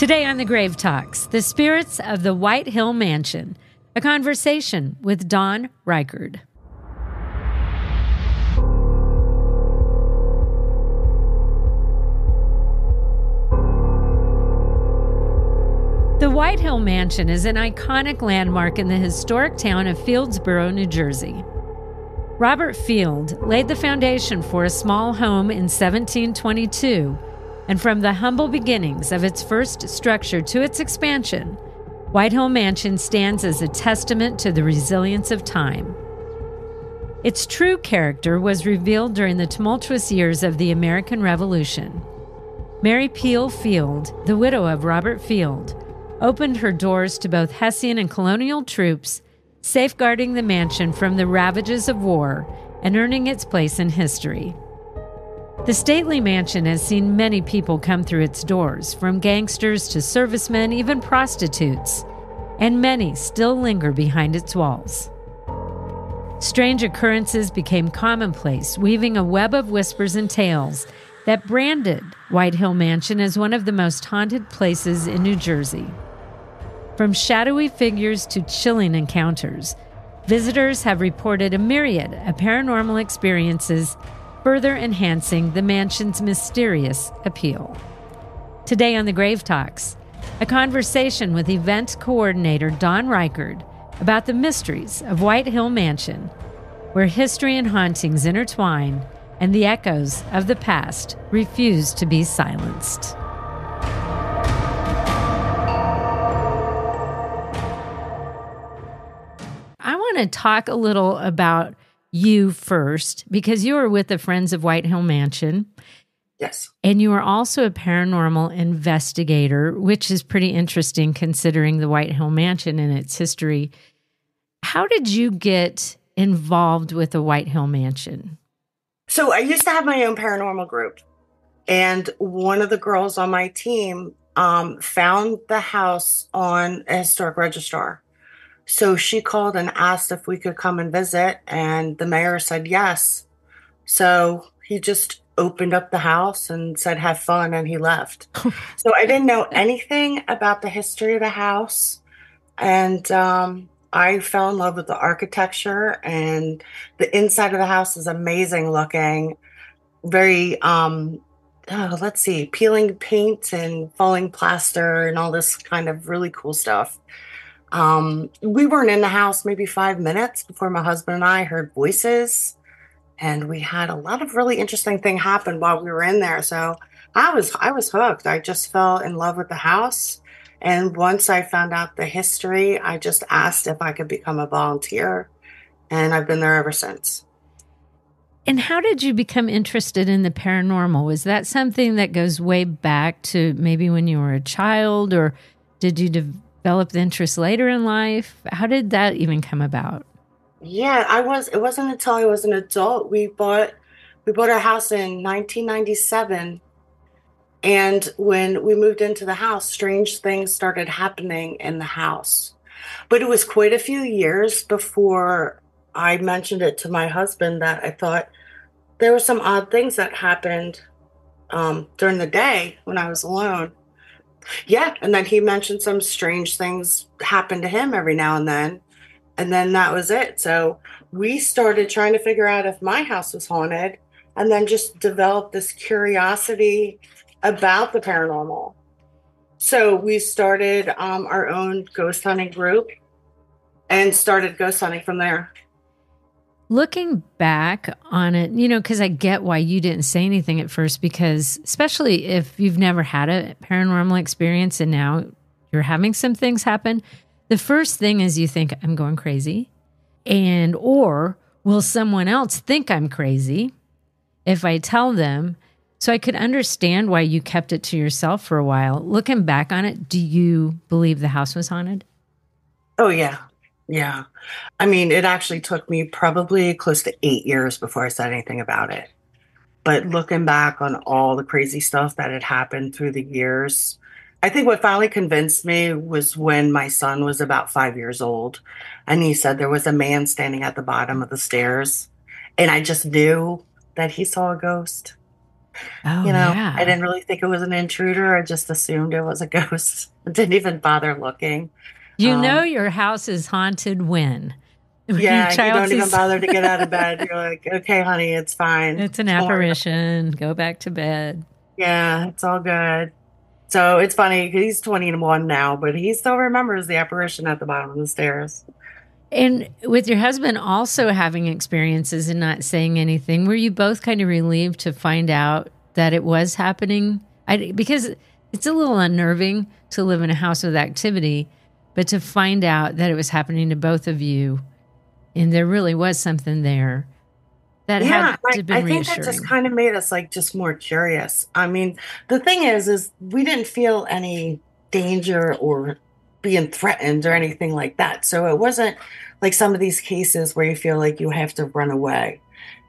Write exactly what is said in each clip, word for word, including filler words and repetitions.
Today on The Grave Talks, the spirits of the White Hill Mansion, a conversation with Dawn Reichard. The White Hill Mansion is an iconic landmark in the historic town of Fieldsboro, New Jersey. Robert Field laid the foundation for a small home in seventeen twenty-two, and from the humble beginnings of its first structure to its expansion, White Hill Mansion stands as a testament to the resilience of time. Its true character was revealed during the tumultuous years of the American Revolution. Mary Peel Field, the widow of Robert Field, opened her doors to both Hessian and Colonial troops, safeguarding the mansion from the ravages of war and earning its place in history. The stately mansion has seen many people come through its doors, from gangsters to servicemen, even prostitutes, and many still linger behind its walls. Strange occurrences became commonplace, weaving a web of whispers and tales that branded White Hill Mansion as one of the most haunted places in New Jersey. From shadowy figures to chilling encounters, visitors have reported a myriad of paranormal experiences, further enhancing the mansion's mysterious appeal. Today on The Grave Talks, a conversation with event coordinator Dawn Reichard about the mysteries of White Hill Mansion, where history and hauntings intertwine and the echoes of the past refuse to be silenced. I want to talk a little about you first, because you are with the Friends of White Hill Mansion. Yes. And you are also a paranormal investigator, which is pretty interesting considering the White Hill Mansion and its history. How did you get involved with the White Hill Mansion? So I used to have my own paranormal group, and one of the girls on my team um, found the house on a historic registrar. So she called and asked if we could come and visit, and the mayor said yes. So he just opened up the house and said, have fun, and he left. So I didn't know anything about the history of the house, and um I fell in love with the architecture, and the inside of the house is amazing looking, very, um, oh, let's see, peeling paint and falling plaster and all this kind of really cool stuff. Um, we weren't in the house maybe five minutes before my husband and I heard voices, and we had a lot of really interesting things happen while we were in there. So I was, I was hooked. I just fell in love with the house. And once I found out the history, I just asked if I could become a volunteer, and I've been there ever since. And how did you become interested in the paranormal? Was that something that goes way back to maybe when you were a child, or did you develop the interest later in life? How did that even come about? Yeah, I was, it wasn't until I was an adult. We bought, we bought our house in nineteen ninety-seven. And when we moved into the house, strange things started happening in the house. But it was quite a few years before I mentioned it to my husband that I thought there were some odd things that happened um, during the day when I was alone. Yeah, and then he mentioned some strange things happened to him every now and then. And then that was it. So we started trying to figure out if my house was haunted, and then just developed this curiosity about the paranormal. So we started um, our own ghost hunting group and started ghost hunting from there. Looking back on it, you know, because I get why you didn't say anything at first, because especially if you've never had a paranormal experience and now you're having some things happen, the first thing is you think, I'm going crazy, and or will someone else think I'm crazy if I tell them? So I could understand why you kept it to yourself for a while. Looking back on it, do you believe the house was haunted? Oh, yeah. Yeah. I mean, it actually took me probably close to eight years before I said anything about it. But looking back on all the crazy stuff that had happened through the years, I think what finally convinced me was when my son was about five years old, and he said there was a man standing at the bottom of the stairs, and I just knew that he saw a ghost. Oh, you know, yeah. I didn't really think it was an intruder. I just assumed it was a ghost. I didn't even bother looking. You um, know your house is haunted when? when yeah, you don't is... even bother to get out of bed. You're like, okay, honey, it's fine. It's an apparition. Go back to bed. Yeah, it's all good. So it's funny. He's twenty-one now, but he still remembers the apparition at the bottom of the stairs. And with your husband also having experiences and not saying anything, were you both kind of relieved to find out that it was happening? I, because it's a little unnerving to live in a house with activity, but to find out that it was happening to both of you and there really was something there that yeah, had to have been I, I think reassuring. That just kind of made us like just more curious. I mean, the thing is, is we didn't feel any danger or being threatened or anything like that. So it wasn't like some of these cases where you feel like you have to run away.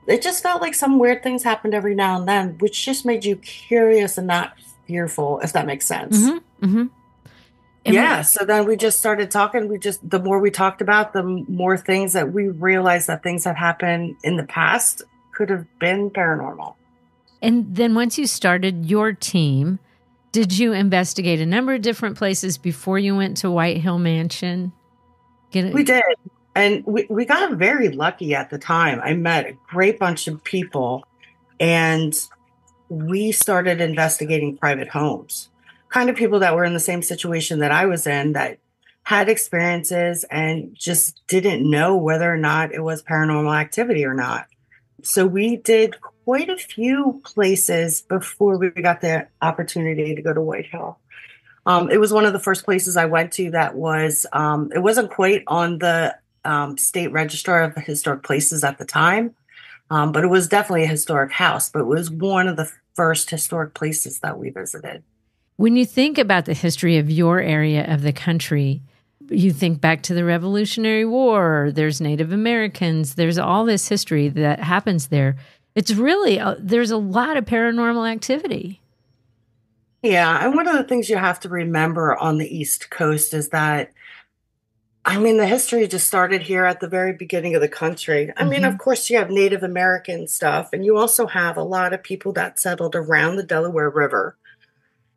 It just felt like some weird things happened every now and then, which just made you curious and not fearful, if that makes sense. Mm-hmm, mm-hmm. Yeah. We- so then we just started talking. We just, the more we talked about, the more things that we realized that things that happened in the past could have been paranormal. And then once you started your team, did you investigate a number of different places before you went to White Hill Mansion? Get it? We did. And we, we got very lucky at the time. I met a great bunch of people, and we started investigating private homes, kind of people that were in the same situation that I was in, that had experiences and just didn't know whether or not it was paranormal activity or not. So we did quite a few places before we got the opportunity to go to White Hill. Um, it was one of the first places I went to that was, um, it wasn't quite on the um, state registrar of historic places at the time, um, but it was definitely a historic house, but it was one of the first historic places that we visited. When you think about the history of your area of the country, you think back to the Revolutionary War, there's Native Americans, there's all this history that happens there. It's really, uh, there's a lot of paranormal activity. Yeah, and one of the things you have to remember on the East Coast is that, I mean, the history just started here at the very beginning of the country. I mm-hmm. mean, of course, you have Native American stuff, and you also have a lot of people that settled around the Delaware River.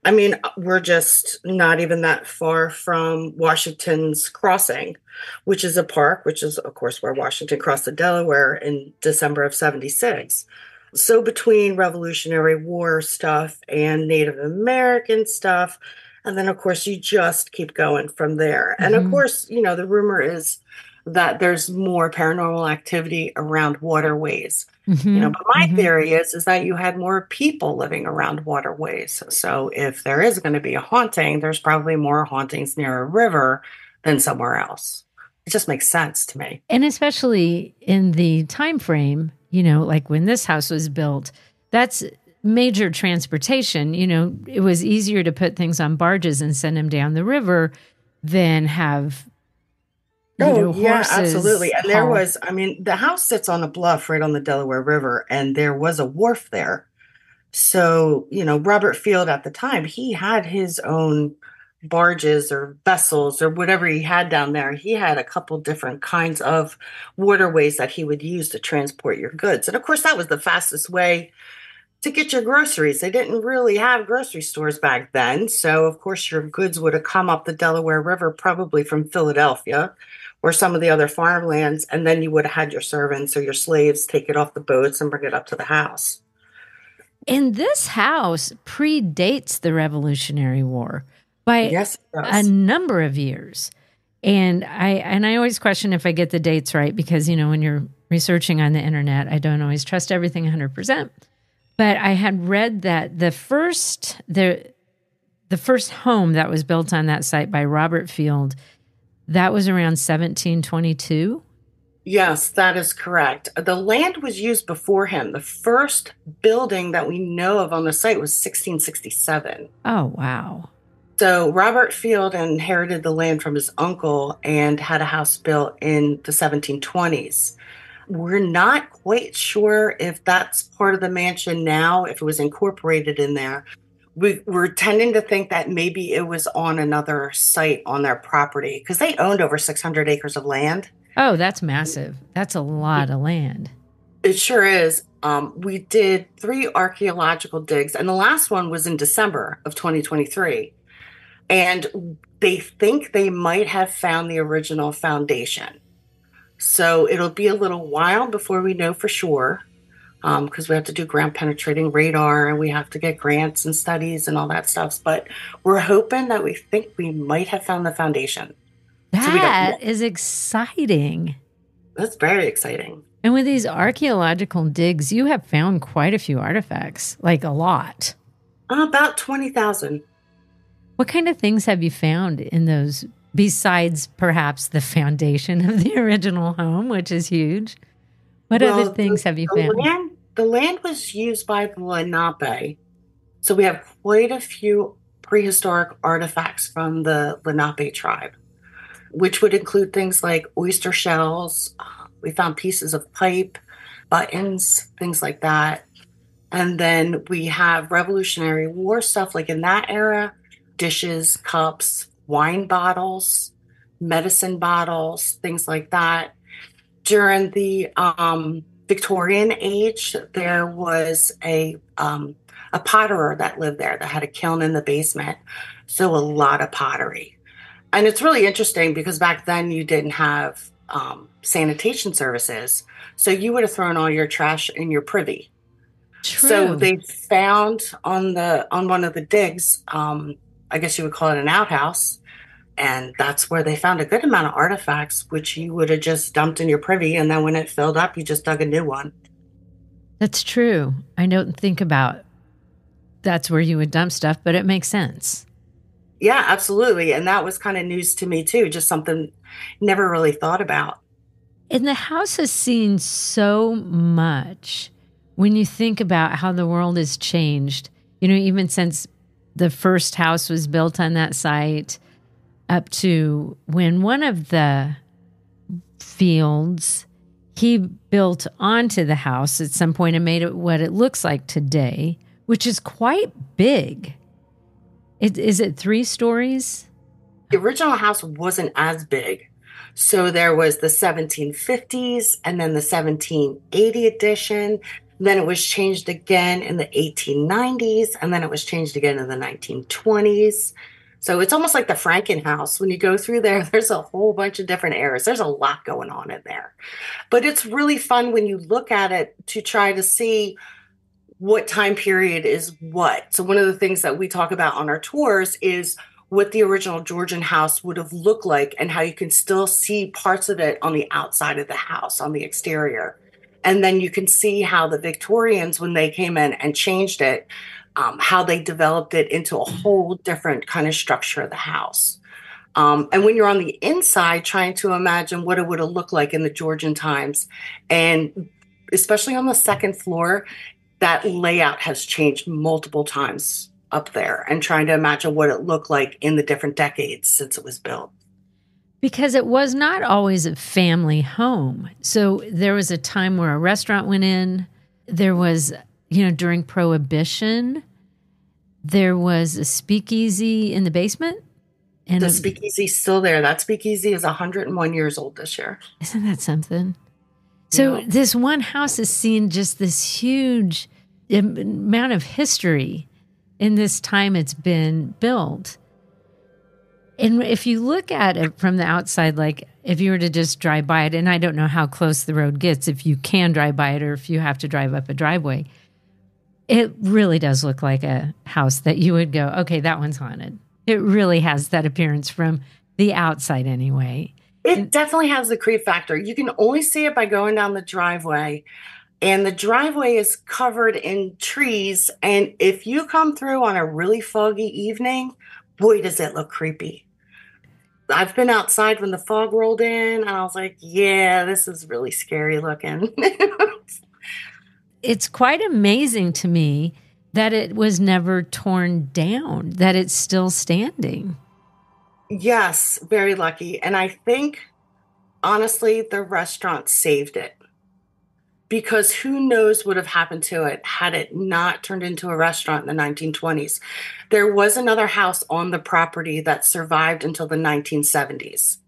I mean, we're just not even that far from Washington's Crossing, which is a park, which is, of course, where Washington crossed the Delaware in December of seventy-six. So between Revolutionary War stuff and Native American stuff, and then, of course, you just keep going from there. Mm-hmm. And, of course, you know, the rumor is that there's more paranormal activity around waterways. Mm-hmm. You know, but my mm-hmm. theory is is that you had more people living around waterways. So if there is going to be a haunting, there's probably more hauntings near a river than somewhere else. It just makes sense to me. And especially in the time frame, you know, like when this house was built, that's major transportation. You know, it was easier to put things on barges and send them down the river than have You oh, know, yeah, absolutely. And there was, I mean, the house sits on a bluff right on the Delaware River, and there was a wharf there. So, you know, Robert Field at the time, he had his own barges or vessels or whatever he had down there. He had a couple different kinds of waterways that he would use to transport your goods. And of course, that was the fastest way to get your groceries. They didn't really have grocery stores back then. So, of course, your goods would have come up the Delaware River, probably from Philadelphia or some of the other farmlands, and then you would have had your servants or your slaves take it off the boats and bring it up to the house. And this house predates the Revolutionary War by yes, a number of years. And I and I always question if I get the dates right, because, you know, when you're researching on the internet, I don't always trust everything one hundred percent. But I had read that the first the the first home that was built on that site by Robert Field, that was around seventeen twenty-two? Yes, that is correct. The land was used before him. The first building that we know of on the site was sixteen sixty-seven. Oh, wow. So Robert Field inherited the land from his uncle and had a house built in the seventeen twenties. We're not quite sure if that's part of the mansion now, if it was incorporated in there. We, we're tending to think that maybe it was on another site on their property, because they owned over six hundred acres of land. Oh, that's massive. That's a lot of land. It sure is. Um, we did three archaeological digs, and the last one was in December of twenty twenty-three. And they think they might have found the original foundation. So it'll be a little while before we know for sure, because um, we have to do ground penetrating radar and we have to get grants and studies and all that stuff. But we're hoping that we think we might have found the foundation. That so is exciting. That's very exciting. And with these archaeological digs, you have found quite a few artifacts, like a lot. Uh, about twenty thousand. What kind of things have you found in those, besides perhaps the foundation of the original home, which is huge? What well, other things the, have you the found? Land, the land was used by the Lenape. So we have quite a few prehistoric artifacts from the Lenape tribe, which would include things like oyster shells. We found pieces of pipe, buttons, things like that. And then we have Revolutionary War stuff, like in that era, dishes, cups, wine bottles, medicine bottles, things like that. During the um, Victorian age, there was a, um, a potterer that lived there that had a kiln in the basement. So a lot of pottery. And it's really interesting because back then you didn't have um, sanitation services. So you would have thrown all your trash in your privy. True. So they found on the, on one of the digs, um, I guess you would call it an outhouse. And that's where they found a good amount of artifacts, which you would have just dumped in your privy. And then when it filled up, you just dug a new one. That's true. I don't think about that's where you would dump stuff, but it makes sense. Yeah, absolutely. And that was kind of news to me, too. Just something never really thought about. And the house has seen so much when you think about how the world has changed, you know, even since the first house was built on that site up to when one of the Fields, he built onto the house at some point and made it what it looks like today, which is quite big. It, is it three stories? The original house wasn't as big. So there was the seventeen fifties and then the seventeen eighty edition. Then it was changed again in the eighteen nineties. And then it was changed again in the nineteen twenties. So it's almost like the Franken house. When you go through there, there's a whole bunch of different eras. There's a lot going on in there. But it's really fun when you look at it to try to see what time period is what. So one of the things that we talk about on our tours is what the original Georgian house would have looked like and how you can still see parts of it on the outside of the house, on the exterior. And then you can see how the Victorians, when they came in and changed it, um, how they developed it into a whole different kind of structure of the house. Um, and when you're on the inside, trying to imagine what it would have looked like in the Georgian times, and especially on the second floor, that layout has changed multiple times up there, and trying to imagine what it looked like in the different decades since it was built. Because it was not always a family home. So there was a time where a restaurant went in. There was, you know, during Prohibition, there was a speakeasy in the basement. And the speakeasy's still there. That speakeasy is one hundred one years old this year. Isn't that something? So yeah. This one house has seen just this huge amount of history in this time it's been built. And if you look at it from the outside, like if you were to just drive by it, and I don't know how close the road gets, if you can drive by it or if you have to drive up a driveway, it really does look like a house that you would go, okay, that one's haunted. It really has that appearance from the outside anyway. It definitely has the creep factor. You can only see it by going down the driveway. And the driveway is covered in trees. And if you come through on a really foggy evening, boy, does it look creepy. I've been outside when the fog rolled in, and I was like, yeah, this is really scary looking. It's quite amazing to me that it was never torn down, that it's still standing. Yes, very lucky. And I think, honestly, the restaurant saved it. Because who knows what would have happened to it had it not turned into a restaurant in the nineteen twenties. There was another house on the property that survived until the nineteen seventies.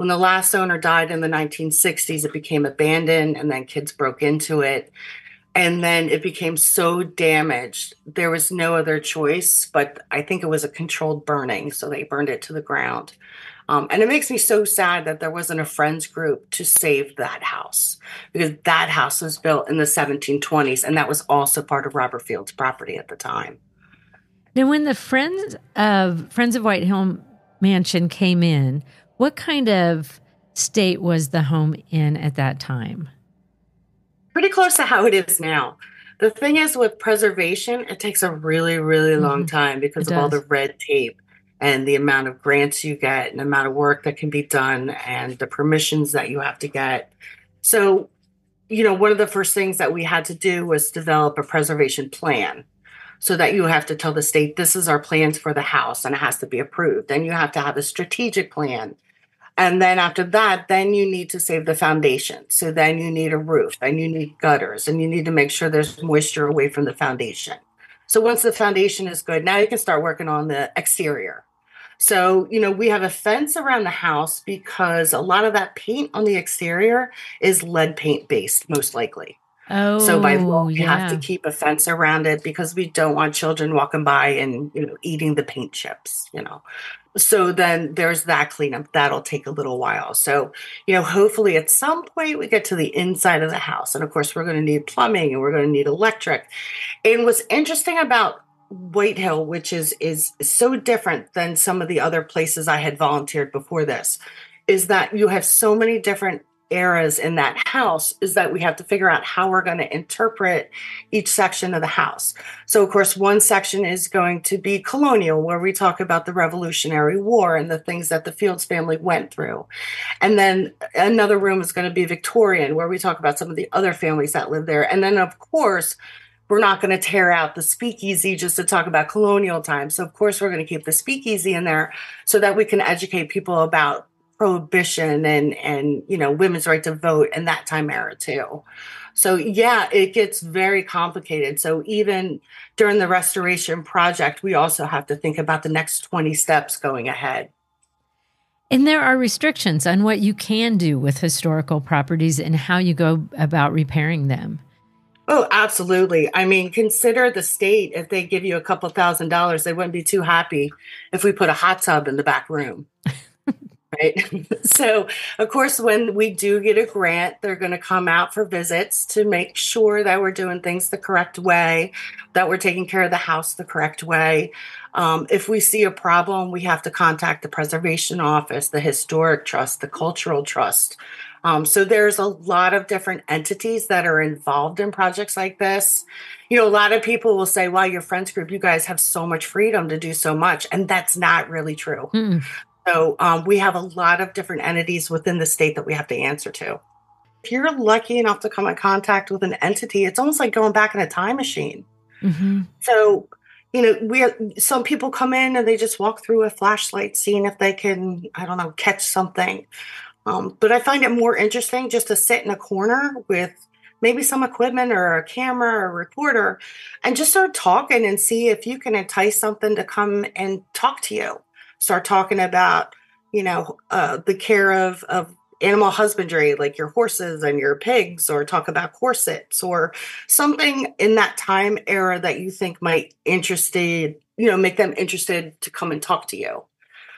When the last owner died in the nineteen sixties, it became abandoned, and then kids broke into it. And then it became so damaged, there was no other choice, but I think it was a controlled burning, so they burned it to the ground. Um, and it makes me so sad that there wasn't a Friends group to save that house, because that house was built in the seventeen twenties, and that was also part of Robert Field's property at the time. Now, when the Friends of, Friends of White Hill Mansion came in, what kind of state was the home in at that time? Pretty close to how it is now. The thing is, with preservation, it takes a really, really long time because of all the red tape and the amount of grants you get and the amount of work that can be done and the permissions that you have to get. So, you know, one of the first things that we had to do was develop a preservation plan, so that you have to tell the state, this is our plans for the house, and it has to be approved. And you have to have a strategic plan. And then after that, then you need to save the foundation. So then you need a roof, and you need gutters, and you need to make sure there's moisture away from the foundation. So once the foundation is good, now you can start working on the exterior. So, you know, we have a fence around the house because a lot of that paint on the exterior is lead paint based, most likely. Oh, so by law, we yeah. have to keep a fence around it because we don't want children walking by and, you know, eating the paint chips, you know. So then there's that cleanup. That'll take a little while. So, you know, hopefully at some point we get to the inside of the house. And, of course, we're going to need plumbing and we're going to need electric. And what's interesting about White Hill, which is is so different than some of the other places I had volunteered before this, is that you have so many different eras in that house, is that we have to figure out how we're going to interpret each section of the house. So, of course, one section is going to be colonial, where we talk about the Revolutionary War and the things that the Fields family went through. And then another room is going to be Victorian, where we talk about some of the other families that lived there. And then, of course, we're not going to tear out the speakeasy just to talk about colonial times. So, of course, we're going to keep the speakeasy in there so that we can educate people about prohibition and, and, you know, women's right to vote and that time era too. So yeah, it gets very complicated. So even during the restoration project, we also have to think about the next twenty steps going ahead. And there are restrictions on what you can do with historical properties and how you go about repairing them. Oh, absolutely. I mean, consider the state, if they give you a couple thousand dollars, they wouldn't be too happy if we put a hot tub in the back room. Right. So, of course, when we do get a grant, they're going to come out for visits to make sure that we're doing things the correct way, that we're taking care of the house the correct way. Um, if we see a problem, we have to contact the preservation office, the historic trust, the cultural trust. Um, so there's a lot of different entities that are involved in projects like this. You know, a lot of people will say, well, your Friends group, you guys have so much freedom to do so much. And that's not really true. Mm. So um, we have a lot of different entities within the state that we have to answer to. If you're lucky enough to come in contact with an entity, it's almost like going back in a time machine. Mm-hmm. So, you know, we are, some people come in and they just walk through a flashlight, seeing if they can, I don't know, catch something. Um, but I find it more interesting just to sit in a corner with maybe some equipment or a camera or a recorder and just start talking and see if you can entice something to come and talk to you. Start talking about, you know, uh, the care of, of animal husbandry, like your horses and your pigs, or talk about corsets or something in that time era that you think might interested, you know, make them interested to come and talk to you.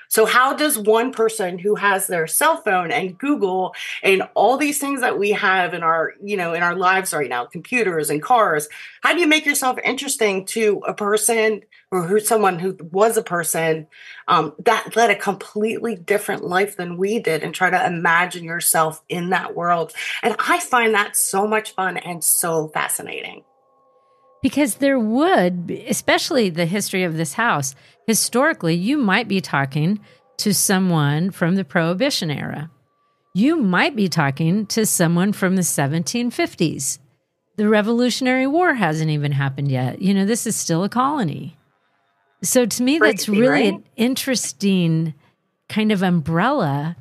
So how does one person who has their cell phone and Google and all these things that we have in our, you know, in our lives right now, computers and cars, how do you make yourself interesting to a person or who, someone who was a person um, that led a completely different life than we did, and try to imagine yourself in that world? And I find that so much fun and so fascinating. Because there would, especially the history of this house, historically, you might be talking to someone from the Prohibition era. You might be talking to someone from the seventeen fifties. The Revolutionary War hasn't even happened yet. You know, this is still a colony. So to me, that's really an interesting kind of umbrella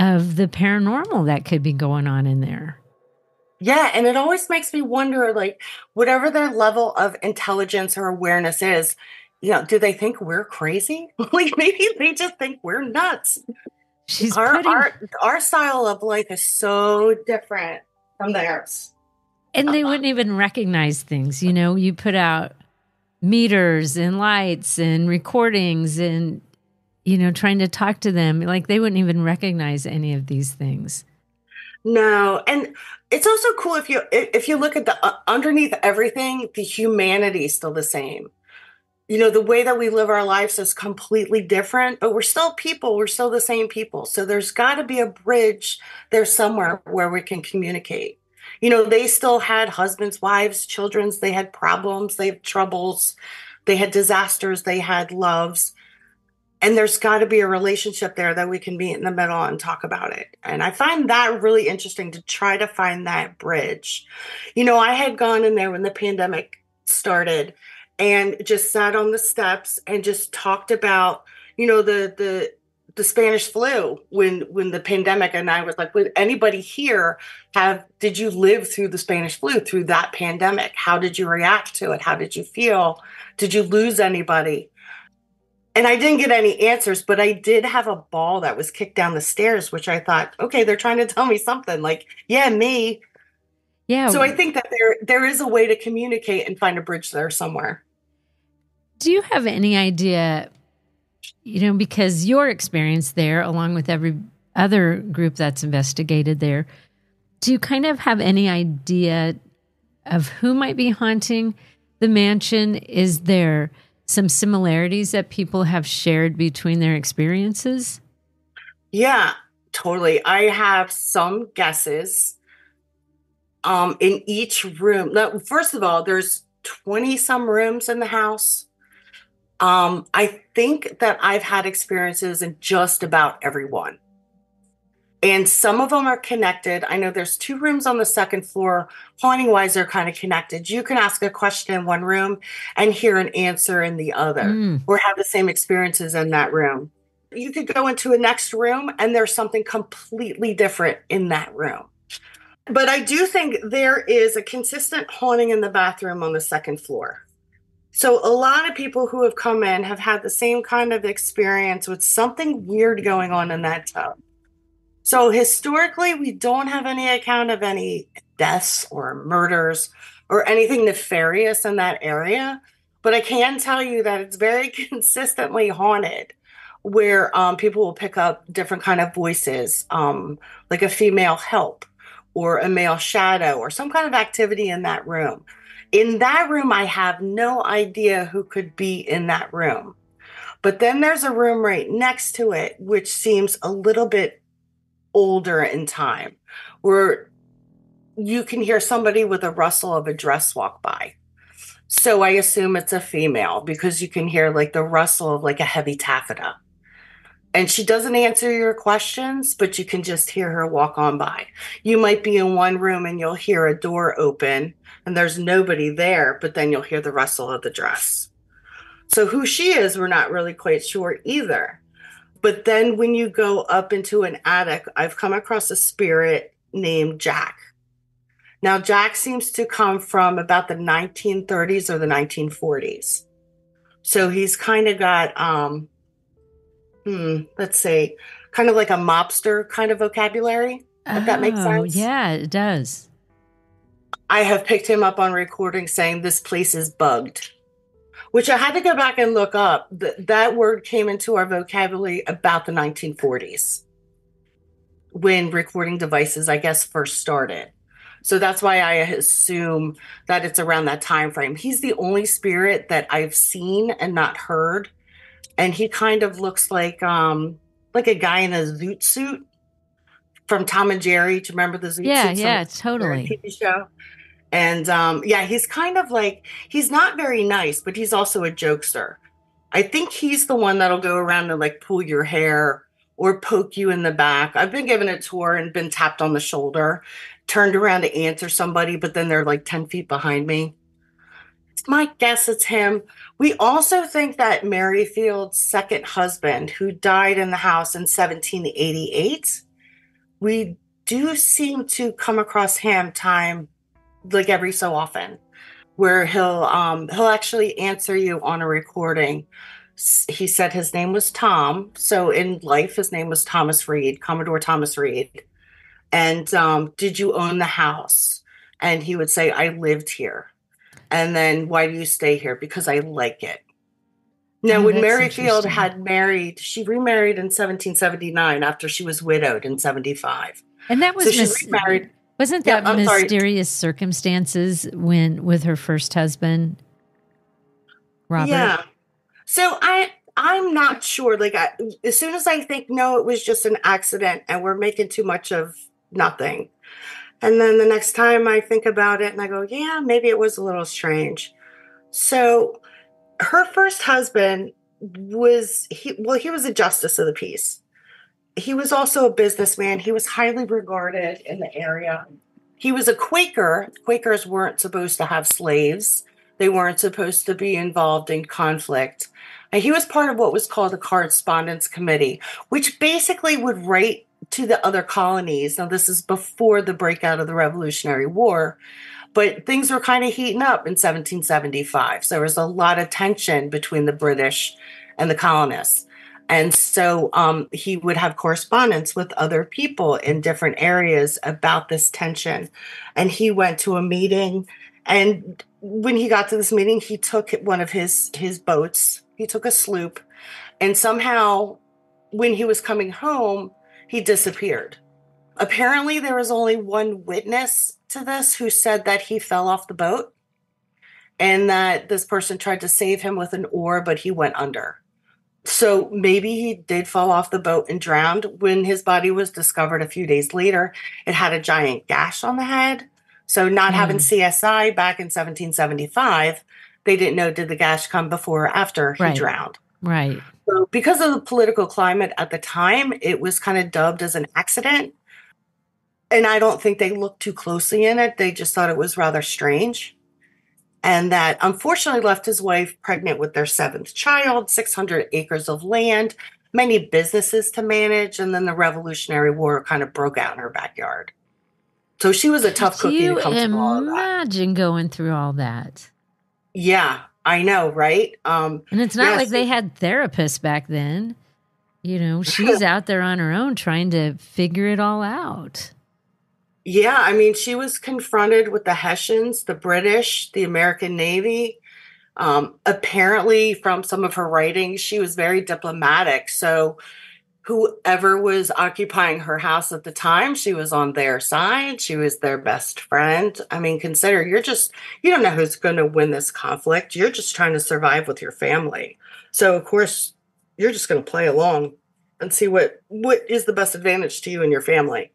of the paranormal that could be going on in there. Yeah, and it always makes me wonder, like, whatever their level of intelligence or awareness is, you know, do they think we're crazy? Like, maybe they just think we're nuts. She's our, putting... our our style of life is so different from theirs. And they wouldn't even recognize things. You know, you put out meters and lights and recordings and, you know, trying to talk to them. Like, they wouldn't even recognize any of these things. No. And it's also cool if you if you look at the uh, underneath everything, the humanity is still the same. You know, the way that we live our lives is completely different, but we're still people. We're still the same people. So there's got to be a bridge there somewhere where we can communicate. You know, they still had husbands, wives, children. They had problems. They had troubles. They had disasters. They had loves. And there's got to be a relationship there that we can meet in the middle and talk about it. And I find that really interesting to try to find that bridge. You know, I had gone in there when the pandemic started and just sat on the steps and just talked about, you know, the the the Spanish flu when when the pandemic. And I was like, would anybody here have, did you live through the Spanish flu, through that pandemic? How did you react to it? How did you feel? Did you lose anybody? And I didn't get any answers, but I did have a ball that was kicked down the stairs, which I thought, okay, they're trying to tell me something. Like, yeah, me. Yeah. So I think that there there is a way to communicate and find a bridge there somewhere. Do you have any idea, you know, because your experience there, along with every other group that's investigated there, do you kind of have any idea of who might be haunting the mansion? Is there some similarities that people have shared between their experiences? Yeah, totally. I have some guesses. Um, in each room, now, first of all, there's twenty some rooms in the house. Um, I think that I've had experiences in just about everyone. And some of them are connected. I know there's two rooms on the second floor. Haunting-wise, they're kind of connected. You can ask a question in one room and hear an answer in the other, mm. or have the same experiences in that room. You could go into a next room, and there's something completely different in that room. But I do think there is a consistent haunting in the bathroom on the second floor. So a lot of people who have come in have had the same kind of experience with something weird going on in that tub. So historically, we don't have any account of any deaths or murders or anything nefarious in that area. But I can tell you that it's very consistently haunted, where um, people will pick up different kind of voices, um, like a female help or a male shadow or some kind of activity in that room. In that room, I have no idea who could be in that room. But then there's a room right next to it, which seems a little bit older in time, where you can hear somebody with a rustle of a dress walk by. So I assume it's a female, because you can hear like the rustle of like a heavy taffeta. And she doesn't answer your questions, but you can just hear her walk on by. You might be in one room and you'll hear a door open and there's nobody there, but then you'll hear the rustle of the dress. So who she is, we're not really quite sure either. But then when you go up into an attic, I've come across a spirit named Jack. Now, Jack seems to come from about the nineteen thirties or the nineteen forties. So he's kind of got, um, hmm, let's say, kind of like a mobster kind of vocabulary, if oh, that makes sense. Yeah, it does. I have picked him up on recording saying this place is bugged. Which I had to go back and look up. That word came into our vocabulary about the nineteen forties when recording devices, I guess, first started. So that's why I assume that it's around that time frame. He's the only spirit that I've seen and not heard. And he kind of looks like um, like a guy in a zoot suit from Tom and Jerry. Do you remember the zoot yeah, suit? Yeah, yeah, totally. T V show. And um, yeah, he's kind of like, he's not very nice, but he's also a jokester. I think he's the one that'll go around and like pull your hair or poke you in the back. I've been given a tour and been tapped on the shoulder, turned around to answer somebody, but then they're like ten feet behind me. It's my guess it's him. We also think that Mary Field's second husband, who died in the house in seventeen eighty-eight, we do seem to come across him time like every so often, where he'll um, he'll actually answer you on a recording he said his name was Tom. So in life, his name was Thomas Reed, Commodore Thomas Reed. And um, did you own the house? And he would say, I lived here. And then, why do you stay here? Because I like it. Now, oh, when Mary Field had married, she remarried in seventeen seventy-nine after she was widowed in seventy-five. And that was so mis- she remarried. Wasn't that yeah, mysterious sorry. circumstances when with her first husband, Robert? Yeah. So I, I'm not sure. Like, I, as soon as I think, no, it was just an accident and we're making too much of nothing. And then the next time I think about it and I go, yeah, maybe it was a little strange. So her first husband was, he, well, he was a justice of the peace. He was also a businessman. He was highly regarded in the area. He was a Quaker. Quakers weren't supposed to have slaves. They weren't supposed to be involved in conflict. And he was part of what was called the Correspondence Committee, which basically would write to the other colonies. Now, this is before the breakout of the Revolutionary War, but things were kind of heating up in seventeen seventy-five. So there was a lot of tension between the British and the colonists. And so um, he would have correspondence with other people in different areas about this tension. And he went to a meeting. And when he got to this meeting, he took one of his, his boats. He took a sloop. And somehow, when he was coming home, he disappeared. Apparently, there was only one witness to this who said that he fell off the boat and that this person tried to save him with an oar, but he went under. So maybe he did fall off the boat and drowned. When his body was discovered a few days later, it had a giant gash on the head. So not mm. having C S I back in seventeen seventy-five, they didn't know, did the gash come before or after he right. drowned? Right. So because of the political climate at the time, it was kind of dubbed as an accident. And I don't think they looked too closely in it. They just thought it was rather strange. And that unfortunately left his wife pregnant with their seventh child, six hundred acres of land, many businesses to manage. And then the Revolutionary War kind of broke out in her backyard. So she was a tough cookie to come through all that. Imagine going through all that. Yeah, I know, right? Um, and it's not yeah, like so- they had therapists back then. You know, she's out there on her own trying to figure it all out. Yeah, I mean, she was confronted with the Hessians, the British, the American Navy. Um, apparently, from some of her writings, she was very diplomatic. So whoever was occupying her house at the time, she was on their side. She was their best friend. I mean, consider you're just, you don't know who's going to win this conflict. You're just trying to survive with your family. So, of course, you're just going to play along and see what, what is the best advantage to you and your family.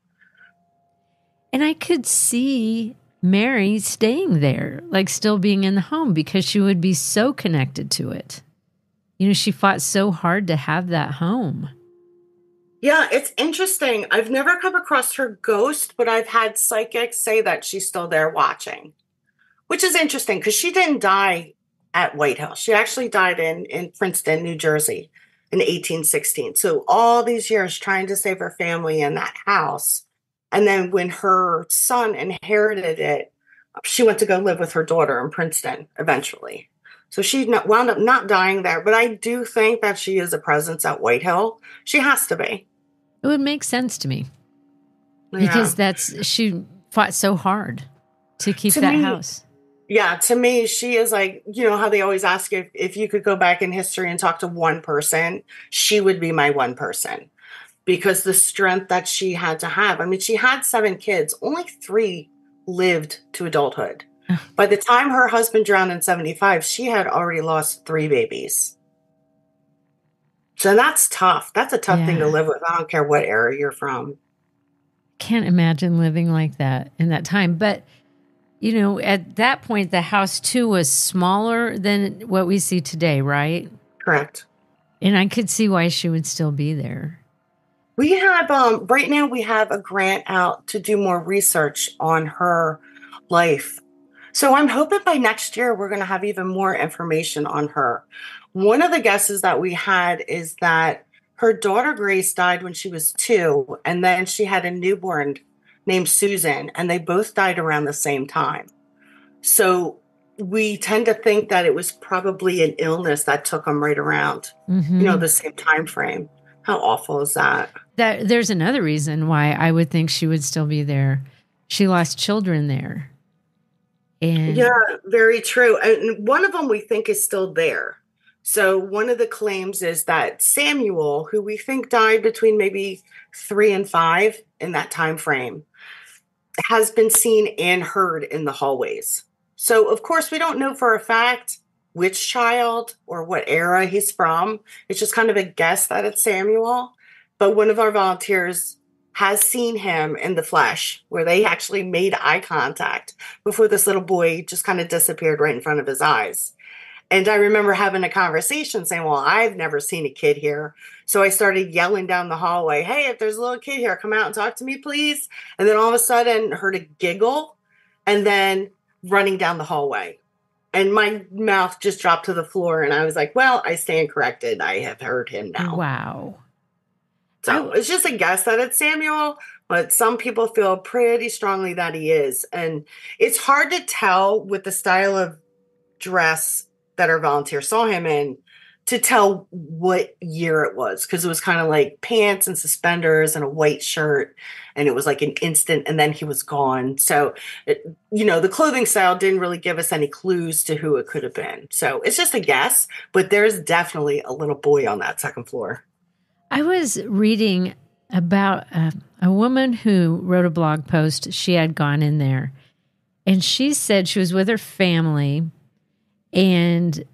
And I could see Mary staying there, like still being in the home, because she would be so connected to it. You know, she fought so hard to have that home. Yeah, it's interesting. I've never come across her ghost, but I've had psychics say that she's still there watching, which is interesting because she didn't die at White Hill. She actually died in, in Princeton, New Jersey in eighteen sixteen. So all these years trying to save her family in that house. And then when her son inherited it, she went to go live with her daughter in Princeton eventually. So she wound up not dying there. But I do think that she is a presence at White Hill. She has to be. It would make sense to me. Yeah. Because that's she fought so hard to keep to that me, house. Yeah, to me, she is like, you know how they always ask you if, if you could go back in history and talk to one person, she would be my one person. Because the strength that she had to have. I mean, she had seven kids. Only three lived to adulthood. By the time her husband drowned in seventy-five, she had already lost three babies. So that's tough. That's a tough yeah. thing to live with. I don't care what area you're from. Can't imagine living like that in that time. But, you know, at that point, the house, too, was smaller than what we see today, right? Correct. And I could see why she would still be there. We have, um, right now we have a grant out to do more research on her life. So I'm hoping by next year, we're going to have even more information on her. One of the guesses that we had is that her daughter Grace died when she was two, and then she had a newborn named Susan, and they both died around the same time. So we tend to think that it was probably an illness that took them right around, mm-hmm. you know, the same time frame. How awful is that? That there's another reason why I would think she would still be there. She lost children there. And yeah, very true. And one of them we think is still there. So one of the claims is that Samuel, who we think died between maybe three and five in that time frame, has been seen and heard in the hallways. So, of course, we don't know for a fact which child or what era he's from. It's just kind of a guess that it's Samuel. But one of our volunteers has seen him in the flesh, where they actually made eye contact before this little boy just kind of disappeared right in front of his eyes. And I remember having a conversation saying, well, I've never seen a kid here. So I started yelling down the hallway, hey, if there's a little kid here, come out and talk to me, please. And then all of a sudden heard a giggle and then running down the hallway. And my mouth just dropped to the floor. And I was like, well, I stand corrected. I have heard him now. Wow. So it's just a guess that it's Samuel, but some people feel pretty strongly that he is. And it's hard to tell with the style of dress that our volunteer saw him in to tell what year it was, because it was kind of like pants and suspenders and a white shirt, and it was like an instant and then he was gone. So, it, you know, the clothing style didn't really give us any clues to who it could have been. So it's just a guess, but there's definitely a little boy on that second floor. I was reading about a, a woman who wrote a blog post. She had gone in there and she said she was with her family and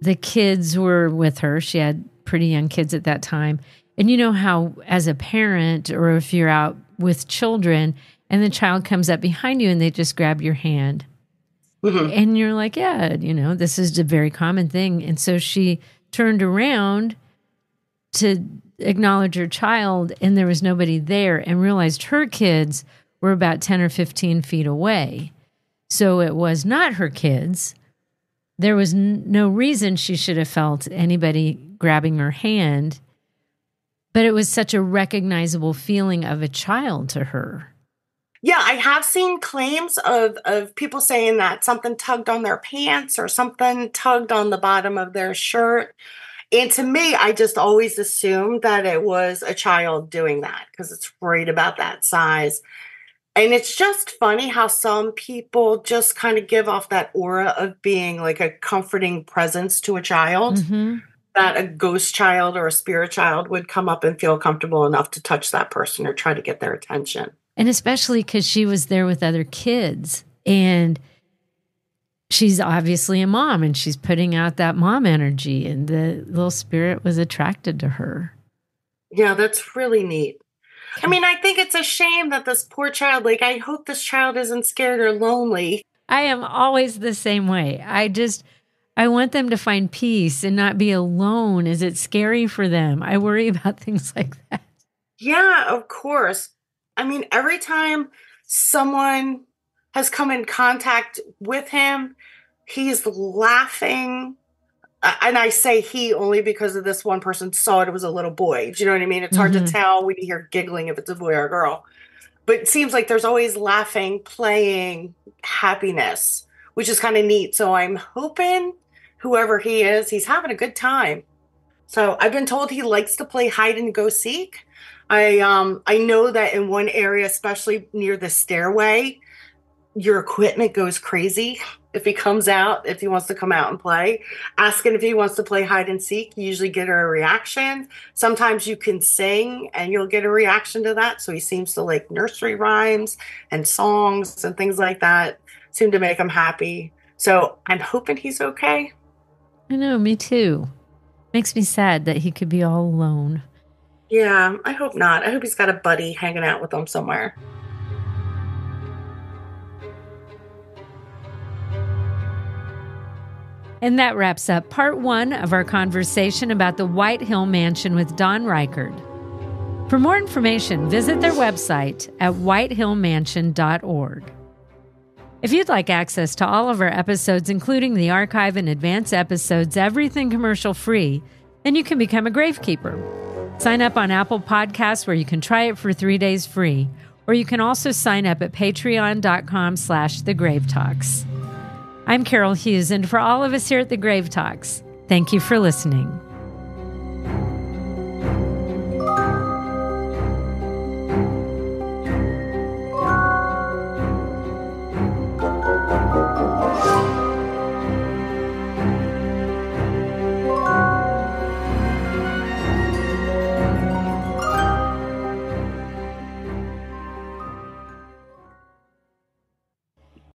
the kids were with her. She had pretty young kids at that time. And you know how as a parent or if you're out with children and the child comes up behind you and they just grab your hand. Mm-hmm. And you're like, yeah, you know, this is a very common thing. And so she turned around to acknowledge her child and there was nobody there and realized her kids were about ten or fifteen feet away. So it was not her kids. There was n- no reason she should have felt anybody grabbing her hand, but it was such a recognizable feeling of a child to her. Yeah, I have seen claims of, of people saying that something tugged on their pants or something tugged on the bottom of their shirt. And to me, I just always assumed that it was a child doing that because it's right about that size. And it's just funny how some people just kind of give off that aura of being like a comforting presence to a child, mm-hmm. that a ghost child or a spirit child would come up and feel comfortable enough to touch that person or try to get their attention. And especially because she was there with other kids and she's obviously a mom and she's putting out that mom energy and the little spirit was attracted to her. Yeah, that's really neat. I mean, I think it's a shame that this poor child, like, I hope this child isn't scared or lonely. I am always the same way. I just, I want them to find peace and not be alone. Is it scary for them? I worry about things like that. Yeah, of course. I mean, every time someone has come in contact with him, he's laughing. And I say he only because of this one person saw it. It was a little boy. Do you know what I mean? It's hard mm-hmm. to tell when you hear giggling if it's a boy or a girl. But it seems like there's always laughing, playing, happiness, which is kind of neat. So I'm hoping whoever he is, he's having a good time. So I've been told he likes to play hide and go seek. I um I know that in one area, especially near the stairway, your equipment goes crazy. If he comes out, if he wants to come out and play, asking if he wants to play hide and seek, you usually get a reaction. Sometimes you can sing and you'll get a reaction to that. So he seems to like nursery rhymes and songs and things like that seem to make him happy. So I'm hoping he's okay. I know, me too. Makes me sad that he could be all alone. Yeah, I hope not. I hope he's got a buddy hanging out with him somewhere. And that wraps up part one of our conversation about the White Hill Mansion with Dawn Reichard. For more information, visit their website at white hill mansion dot org. If you'd like access to all of our episodes, including the archive and advance episodes, everything commercial-free, then you can become a gravekeeper. Sign up on Apple Podcasts where you can try it for three days free, or you can also sign up at patreon dot com slash the grave talks. I'm Carol Hughes, and for all of us here at The Grave Talks, thank you for listening.